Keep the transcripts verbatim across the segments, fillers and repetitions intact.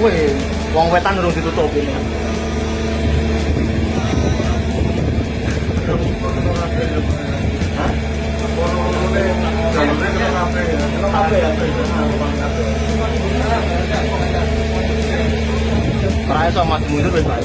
Wih, wong wetan urung ditutup ini. Peraya sama mundur wis baik.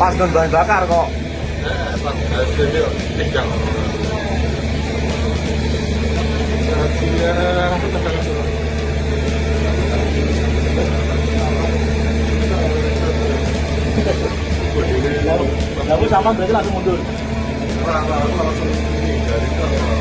Pas non bahan bakar kok. Lalu sama berarti langsung mundur. Lalu langsung